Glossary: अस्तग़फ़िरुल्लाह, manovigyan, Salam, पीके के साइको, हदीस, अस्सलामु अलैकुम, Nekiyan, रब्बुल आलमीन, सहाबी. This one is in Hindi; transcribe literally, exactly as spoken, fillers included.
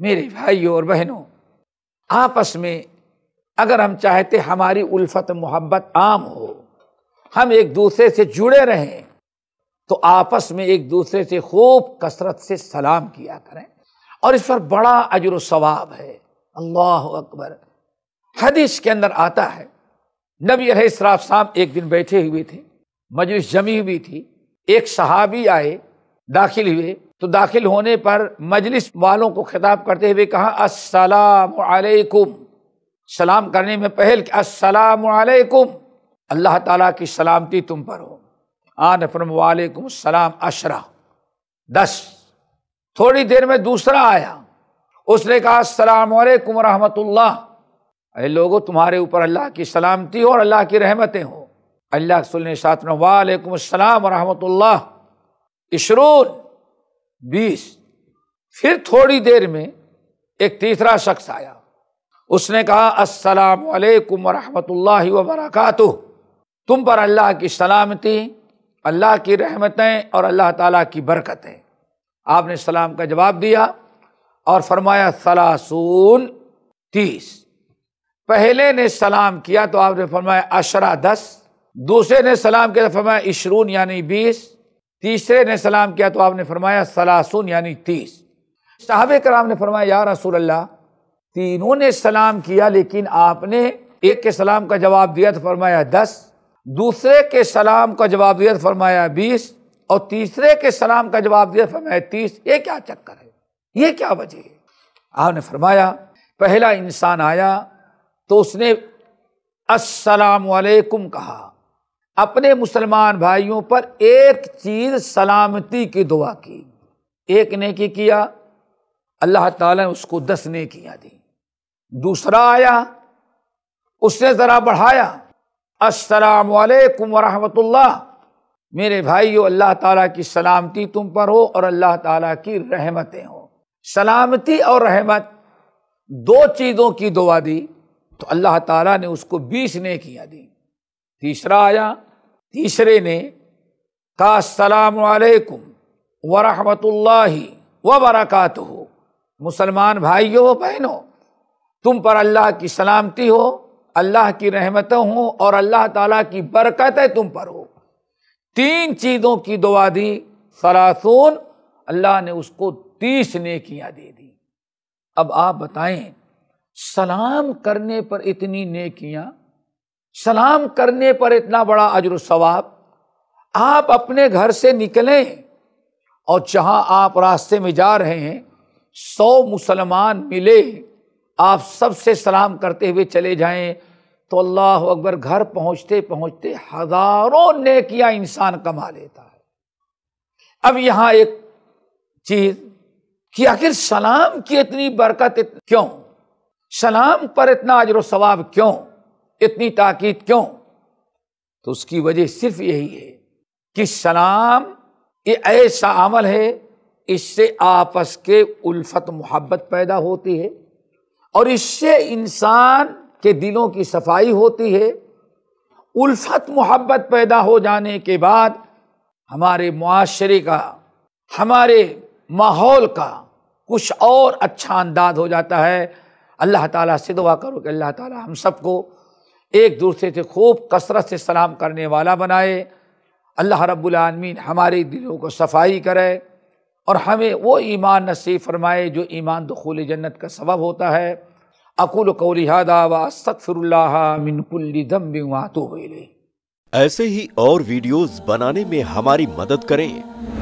मेरे भाइयों और बहनों, आपस में अगर हम चाहते हमारी उल्फत मोहब्बत आम हो, हम एक दूसरे से जुड़े रहें, तो आपस में एक दूसरे से खूब कसरत से सलाम किया करें। और इस पर बड़ा अजर व सवाब है। अल्लाह अकबर। हदीस के अंदर आता है, नबी अलैहिस्सलाम साहब एक दिन बैठे हुए थे, मजलिस जमी हुई थी, एक सहाबी आए, दाखिल हुए, तो दाखिल होने पर मजलिस वालों को खिताब करते हुए कहा अस्सलामु अलैकुम। सलाम करने में पहल कि अस्सलामु अलैकुम, अल्लाह ताला की सलामती तुम पर हो। आन फरम वालेकुम सलाम अशरा, दस। थोड़ी देर में दूसरा आया, उसने कहा अस्सलामु अलैकुम रहमतुल्लाह, अरे लोगों तुम्हारे ऊपर अल्लाह की सलामती हो और अल्लाह की रहमतें हो। अल्लाह के रसूल ने साथ में वालेकुम अस्सलाम व रहमतुल्लाह, इशरून, बीस। फिर थोड़ी देर में एक तीसरा शख्स आया, उसने कहा अस्सलामु अलैकुम व रहमतुल्लाहि व बरकातुहू, तुम पर अल्लाह की सलामती, अल्लाह की रहमतें और अल्लाह ताला की बरकतें। आपने सलाम का जवाब दिया और फरमाया सलासून, तीस। पहले ने सलाम किया तो आपने फरमाया अशरा, दस। दूसरे ने सलाम किया तो फरमाया इशरून यानी बीस। तीसरे ने सलाम किया तो आपने फरमाया सलासून यानी तीस। सहाबे कराम ने फरमाया या रसूल अल्लाह, तीनों ने सलाम किया लेकिन आपने एक के सलाम का जवाब दिया तो फरमाया दस, दूसरे के सलाम का जवाब दिया तो फरमाया बीस, और तीसरे के सलाम का जवाब दिया तो फरमाया तीस। ये क्या चक्कर है, ये क्या वजह है? आपने फरमाया पहला इंसान आया तो उसने अस्सलामु अलैकुम कहा, अपने मुसलमान भाइयों पर एक चीज़ सलामती की दुआ की। एक नेकी किया, अल्लाह ताला ने उसको दस नेकियां दी। दूसरा आया, उसने ज़रा बढ़ाया अस्सलामु अलैकुम व रहमतुल्लाह, मेरे भाइयों अल्लाह ताला की सलामती तुम पर हो और अल्लाह ताला की रहमतें हो। सलामती और रहमत, दो चीज़ों की दुआ दी तो अल्लाह ताला ने उसको बीस नेकियां दी। तीसरा आया, तीसरे ने कहा अस्सलामु अलैकुम व रहमतुल्लाहि व बरकातुहू, मुसलमान भाइयों बहनों तुम पर अल्लाह की सलामती हो, अल्लाह की रहमतें हों और अल्लाह ताला की बरकतें तुम पर हो। तीन चीज़ों की दुआ दी सलासून, अल्लाह ने उसको तीस नेकियां दे दी। अब आप बताएं, सलाम करने पर इतनी नेकियां, सलाम करने पर इतना बड़ा अजर व सवाब। आप अपने घर से निकलें और जहां आप रास्ते में जा रहे हैं सौ मुसलमान मिले, आप सबसे सलाम करते हुए चले जाएं तो अल्लाह अकबर, घर पहुंचते पहुंचते हज़ारों नेकियां इंसान कमा लेता है। अब यहाँ एक चीज़ कि आखिर सलाम की इतनी बरकत क्यों, सलाम पर इतना अजर व सवाब क्यों, इतनी ताकीद क्यों? तो उसकी वजह सिर्फ यही है कि सलाम ये ऐसा अमल है, इससे आपस के उल्फत मोहब्बत पैदा होती है और इससे इंसान के दिलों की सफाई होती है। उल्फत मोहब्बत पैदा हो जाने के बाद हमारे मुआशरे का, हमारे माहौल का कुछ और अच्छा अंदाज हो जाता है। अल्लाह ताला से दुआ करो कि अल्लाह ताला हम सबको एक दूसरे से खूब कसरत से सलाम करने वाला बनाए। अल्लाह रब्बुल आलमीन हमारे दिलों को सफाई करे और हमें वो ईमान नसीब फरमाए जो ईमान दुखूल जन्नत का सबब होता है। अक़ूलु क़ौली हाज़ा व अस्तग़फ़िरुल्लाह मिन कुल्लि ज़ंबिन व अतूबु इलैह। ऐसे ही और वीडियोज़ बनाने में हमारी मदद करें।